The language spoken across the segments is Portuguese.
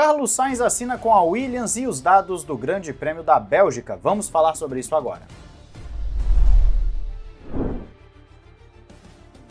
Carlos Sainz assina com a Williams e os dados do Grande Prêmio da Bélgica. Vamos falar sobre isso agora.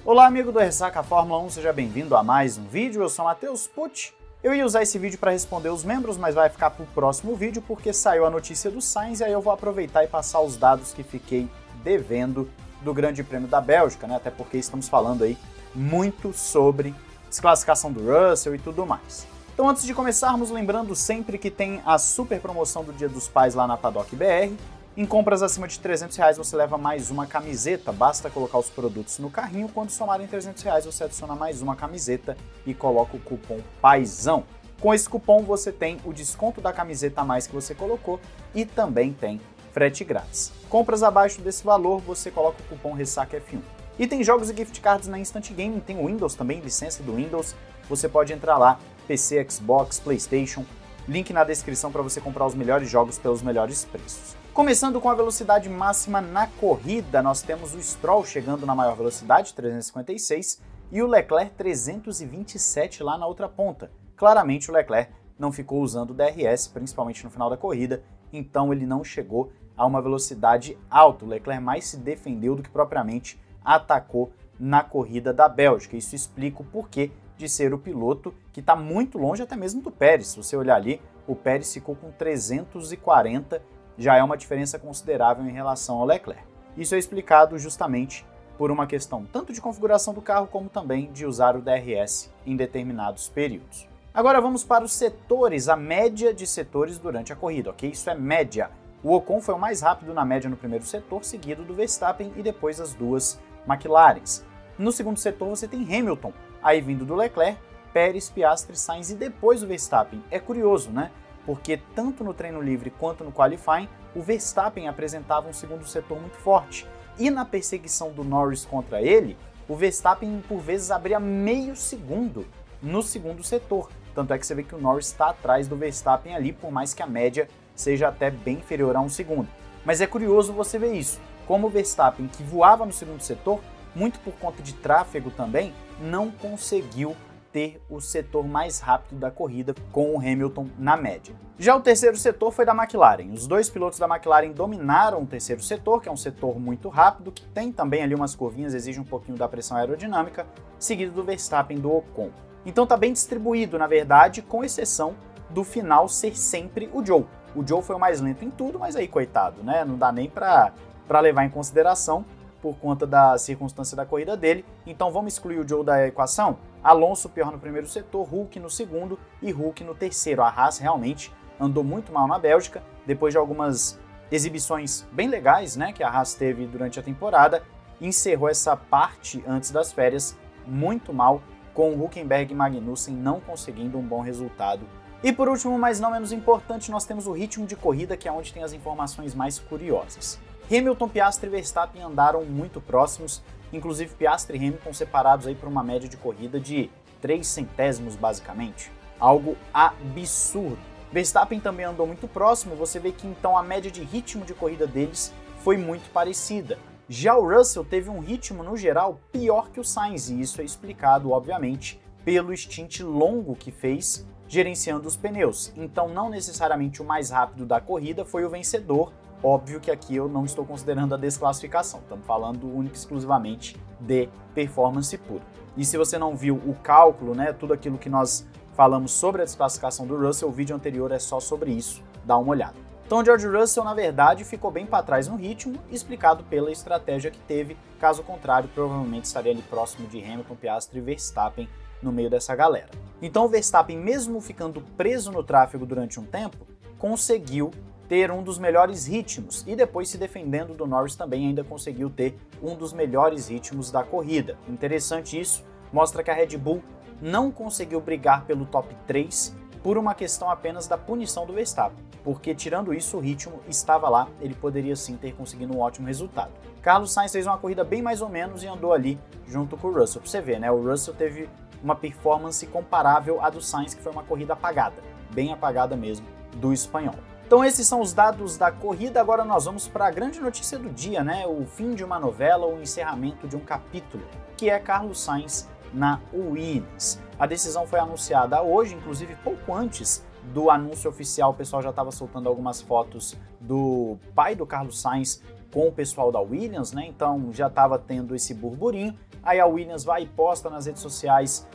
Olá, amigo do Ressaca Fórmula 1, seja bem-vindo a mais um vídeo. Eu sou Matheus Pucci. Eu ia usar esse vídeo para responder os membros, mas vai ficar para o próximo vídeo porque saiu a notícia do Sainz e aí eu vou aproveitar e passar os dados que fiquei devendo do Grande Prêmio da Bélgica, né? Até porque estamos falando aí muito sobre desclassificação do Russell e tudo mais. Então, antes de começarmos, lembrando sempre que tem a super promoção do Dia dos Pais lá na Paddock BR. Em compras acima de R$300 você leva mais uma camiseta, basta colocar os produtos no carrinho. Quando somarem R$300 você adiciona mais uma camiseta e coloca o cupom PAIZÃO. Com esse cupom você tem o desconto da camiseta a mais que você colocou e também tem frete grátis. Compras abaixo desse valor você coloca o cupom RESSACAF1. E tem jogos e gift cards na Instant Gaming, tem o Windows também, licença do Windows, você pode entrar lá. PC, Xbox, PlayStation, link na descrição para você comprar os melhores jogos pelos melhores preços. Começando com a velocidade máxima na corrida, nós temos o Stroll chegando na maior velocidade, 356, e o Leclerc 327 lá na outra ponta. Claramente o Leclerc não ficou usando o DRS, principalmente no final da corrida, então ele não chegou a uma velocidade alta. O Leclerc mais se defendeu do que propriamente atacou na corrida da Bélgica. Isso explica o porquê de ser o piloto que está muito longe até mesmo do Pérez. Se você olhar ali, o Pérez ficou com 340, já é uma diferença considerável em relação ao Leclerc. Isso é explicado justamente por uma questão tanto de configuração do carro como também de usar o DRS em determinados períodos. Agora vamos para os setores, a média de setores durante a corrida, ok? Isso é média. O Ocon foi o mais rápido na média no primeiro setor, seguido do Verstappen e depois as duas McLarens. No segundo setor você tem Hamilton, aí vindo do Leclerc, Pérez, Piastri, Sainz e depois o Verstappen. É curioso, né? Porque tanto no treino livre quanto no qualifying, o Verstappen apresentava um segundo setor muito forte. E na perseguição do Norris contra ele, o Verstappen por vezes abria meio segundo no segundo setor. Tanto é que você vê que o Norris está atrás do Verstappen ali, por mais que a média seja até bem inferior a um segundo. Mas é curioso você ver isso, como o Verstappen, que voava no segundo setor, muito por conta de tráfego também, não conseguiu ter o setor mais rápido da corrida com o Hamilton na média. Já o terceiro setor foi da McLaren. Os dois pilotos da McLaren dominaram o terceiro setor, que é um setor muito rápido, que tem também ali umas curvinhas, exige um pouquinho da pressão aerodinâmica, seguido do Verstappen do Ocon. Então tá bem distribuído, na verdade, com exceção do final ser sempre o Joe. O Joe foi o mais lento em tudo, mas aí coitado, né? Não dá nem para levar em consideração por conta da circunstância da corrida dele, então vamos excluir o Joe da equação? Alonso pior no primeiro setor, Hulk no segundo e Hulk no terceiro. A Haas realmente andou muito mal na Bélgica, depois de algumas exibições bem legais, né, que a Haas teve durante a temporada, encerrou essa parte antes das férias muito mal, com o Hulkenberg e Magnussen não conseguindo um bom resultado. E por último, mas não menos importante, nós temos o ritmo de corrida, que é onde tem as informações mais curiosas. Hamilton, Piastri e Verstappen andaram muito próximos, inclusive Piastri e Hamilton separados aí por uma média de corrida de 3 centésimos basicamente, algo absurdo. Verstappen também andou muito próximo, você vê que então a média de ritmo de corrida deles foi muito parecida. Já o Russell teve um ritmo no geral pior que o Sainz e isso é explicado obviamente pelo stint longo que fez gerenciando os pneus, então não necessariamente o mais rápido da corrida foi o vencedor. Óbvio que aqui eu não estou considerando a desclassificação, estamos falando única e exclusivamente de performance pura. E se você não viu o cálculo, né, tudo aquilo que nós falamos sobre a desclassificação do Russell, o vídeo anterior é só sobre isso, dá uma olhada. Então George Russell, na verdade, ficou bem para trás no ritmo, explicado pela estratégia que teve, caso contrário, provavelmente estaria ali próximo de Hamilton, Piastri e Verstappen no meio dessa galera. Então o Verstappen, mesmo ficando preso no tráfego durante um tempo, conseguiu ter um dos melhores ritmos e depois se defendendo do Norris também ainda conseguiu ter um dos melhores ritmos da corrida. Interessante isso, mostra que a Red Bull não conseguiu brigar pelo top 3 por uma questão apenas da punição do Verstappen, porque tirando isso o ritmo estava lá, ele poderia sim ter conseguido um ótimo resultado. Carlos Sainz fez uma corrida bem mais ou menos e andou ali junto com o Russell, pra você ver, né? O Russell teve uma performance comparável à do Sainz, que foi uma corrida apagada, bem apagada mesmo, do espanhol. Então esses são os dados da corrida, agora nós vamos para a grande notícia do dia, né? O fim de uma novela, o encerramento de um capítulo, que é Carlos Sainz na Williams. A decisão foi anunciada hoje, inclusive pouco antes do anúncio oficial, o pessoal já estava soltando algumas fotos do pai do Carlos Sainz com o pessoal da Williams, né? Então já estava tendo esse burburinho. Aí a Williams vai e posta nas redes sociais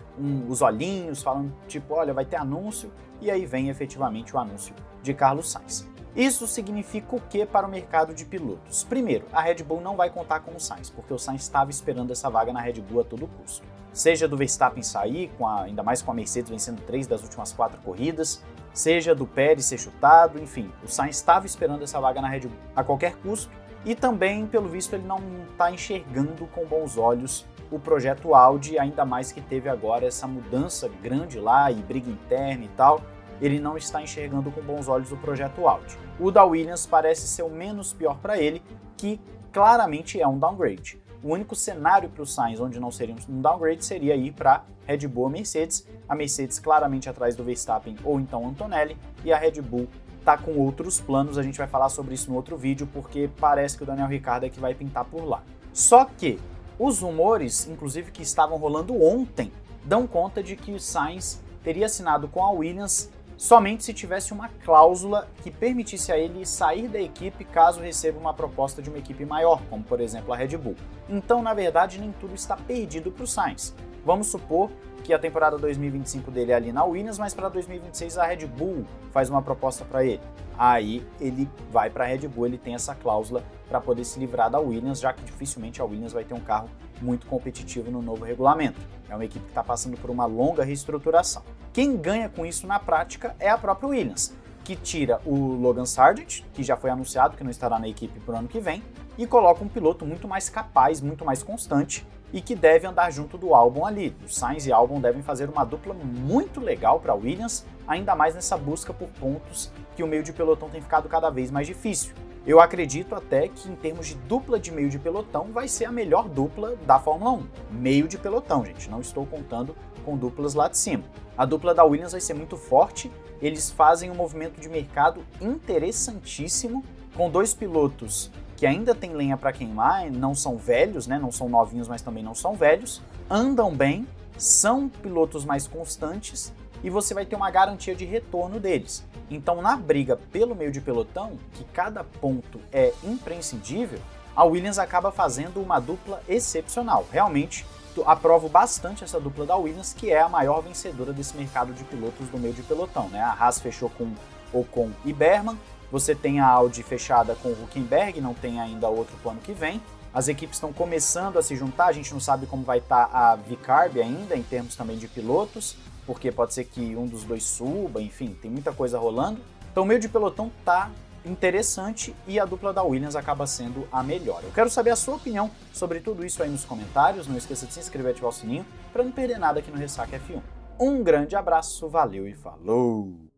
os olhinhos, falando tipo, olha, vai ter anúncio. E aí vem efetivamente o anúncio de Carlos Sainz. Isso significa o que para o mercado de pilotos? Primeiro, a Red Bull não vai contar com o Sainz, porque o Sainz estava esperando essa vaga na Red Bull a todo custo. Seja do Verstappen sair, ainda mais com a Mercedes vencendo 3 das últimas 4 corridas, seja do Pérez ser chutado, enfim, o Sainz estava esperando essa vaga na Red Bull a qualquer custo, e também, pelo visto, ele não está enxergando com bons olhos o projeto Audi, ainda mais que teve agora essa mudança grande lá, e briga interna e tal. Ele não está enxergando com bons olhos o projeto Audi. O da Williams parece ser o menos pior para ele, que claramente é um downgrade. O único cenário para o Sainz onde não seria um downgrade seria ir para Red Bull ou Mercedes. A Mercedes claramente atrás do Verstappen ou então Antonelli, e a Red Bull está com outros planos. A gente vai falar sobre isso no outro vídeo, porque parece que o Daniel Ricciardo é que vai pintar por lá. Só que os rumores, inclusive que estavam rolando ontem, dão conta de que o Sainz teria assinado com a Williams somente se tivesse uma cláusula que permitisse a ele sair da equipe caso receba uma proposta de uma equipe maior, como por exemplo a Red Bull. Então, na verdade, nem tudo está perdido para o Sainz. Vamos supor que a temporada 2025 dele é ali na Williams, mas para 2026 a Red Bull faz uma proposta para ele. Aí ele vai para a Red Bull, ele tem essa cláusula para poder se livrar da Williams, já que dificilmente a Williams vai ter um carro muito competitivo no novo regulamento. É uma equipe que está passando por uma longa reestruturação. Quem ganha com isso na prática é a própria Williams, que tira o Logan Sargeant, que já foi anunciado que não estará na equipe para o ano que vem, e coloca um piloto muito mais capaz, muito mais constante, e que deve andar junto do Albon ali. O Sainz e Albon devem fazer uma dupla muito legal para a Williams, ainda mais nessa busca por pontos que o meio de pelotão tem ficado cada vez mais difícil. Eu acredito até que em termos de dupla de meio de pelotão vai ser a melhor dupla da Fórmula 1. Meio de pelotão, gente, não estou contando com duplas lá de cima. A dupla da Williams vai ser muito forte, eles fazem um movimento de mercado interessantíssimo, com dois pilotos que ainda tem lenha para queimar, não são velhos, né? Não são novinhos, mas também não são velhos, andam bem, são pilotos mais constantes e você vai ter uma garantia de retorno deles. Então, na briga pelo meio de pelotão, que cada ponto é imprescindível, a Williams acaba fazendo uma dupla excepcional. Realmente, aprovo bastante essa dupla da Williams, que é a maior vencedora desse mercado de pilotos do meio de pelotão, né? A Haas fechou com Ocon e Berman, você tem a Audi fechada com o Hulkenberg, não tem ainda outro para o ano que vem. As equipes estão começando a se juntar, a gente não sabe como vai estar a Vicarb ainda, em termos também de pilotos, porque pode ser que um dos dois suba, enfim, tem muita coisa rolando. Então o meio de pelotão tá interessante e a dupla da Williams acaba sendo a melhor. Eu quero saber a sua opinião sobre tudo isso aí nos comentários, não esqueça de se inscrever e ativar o sininho para não perder nada aqui no Ressaca F1. Um grande abraço, valeu e falou!